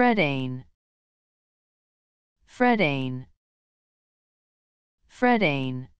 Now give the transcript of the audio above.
fredaine, fredaine, fredaine.